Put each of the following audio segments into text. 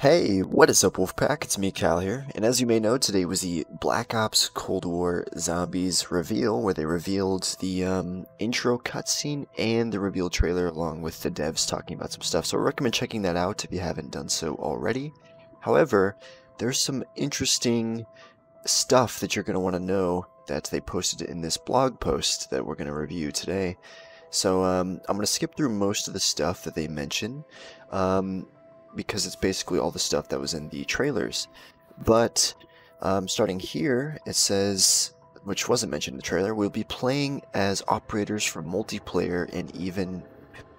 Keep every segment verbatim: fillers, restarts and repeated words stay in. Hey, what is up Wolfpack, it's me Cal here, and as you may know, today was the Black Ops Cold War Zombies reveal, where they revealed the um, intro cutscene and the reveal trailer along with the devs talking about some stuff, so I recommend checking that out if you haven't done so already. However, there's some interesting stuff that you're going to want to know that they posted in this blog post that we're going to review today. So um, I'm going to skip through most of the stuff that they mention, um, because it's basically all the stuff that was in the trailers. But um, starting here, it says, which wasn't mentioned in the trailer, we'll be playing as operators from multiplayer and even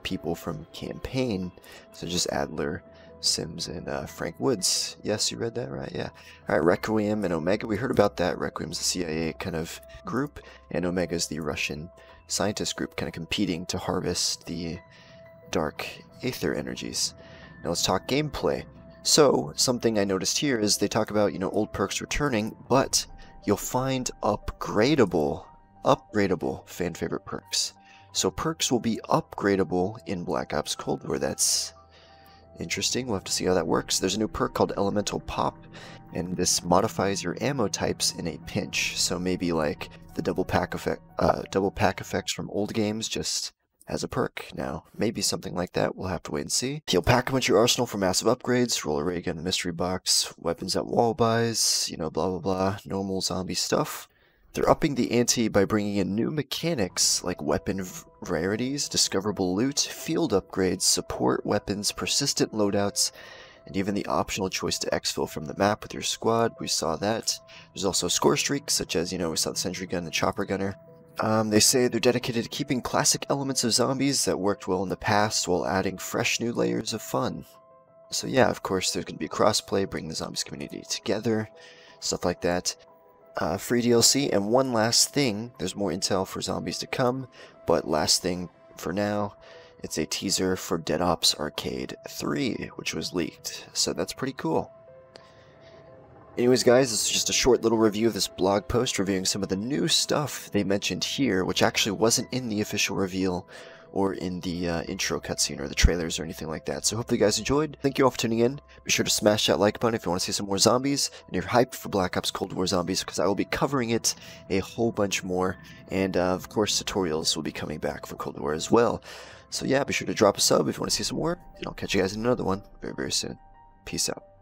people from campaign, so just Adler, Sims, and uh, Frank Woods. Yes, you read that right, yeah. Alright, Requiem and Omega, we heard about that. Requiem's the C I A kind of group, and Omega's the Russian scientist group kind of competing to harvest the Dark Aether energies. Now let's talk gameplay. So, something I noticed here is they talk about, you know, old perks returning, but you'll find upgradable, upgradable fan favorite perks. So perks will be upgradable in Black Ops Cold War. That's interesting. We'll have to see how that works. There's a new perk called Elemental Pop, and this modifies your ammo types in a pinch. So maybe like the double pack effect, uh, double pack effects from old games, just as a perk now. Maybe something like that, we'll have to wait and see. You'll pack a bunch of your arsenal for massive upgrades, roll a ray gun in the mystery box, weapons at wall buys, you know, blah blah blah, normal zombie stuff. They're upping the ante by bringing in new mechanics like weapon rarities, discoverable loot, field upgrades, support weapons, persistent loadouts, and even the optional choice to exfil from the map with your squad. We saw that. There's also score streaks, such as, you know, we saw the sentry gun, the chopper gunner. Um, they say they're dedicated to keeping classic elements of zombies that worked well in the past while adding fresh new layers of fun. So yeah, of course, there's going to be crossplay, bring the zombies community together, stuff like that. Uh, free D L C, and one last thing, there's more intel for zombies to come, but last thing for now, it's a teaser for Dead Ops Arcade three, which was leaked, so that's pretty cool. Anyways guys, this is just a short little review of this blog post reviewing some of the new stuff they mentioned here, which actually wasn't in the official reveal or in the uh, intro cutscene or the trailers or anything like that. So hopefully you guys enjoyed. Thank you all for tuning in. Be sure to smash that like button if you want to see some more zombies and you're hyped for Black Ops Cold War Zombies, because I will be covering it a whole bunch more, and uh, of course tutorials will be coming back for Cold War as well. So yeah, be sure to drop a sub if you want to see some more, and I'll catch you guys in another one very very soon. Peace out.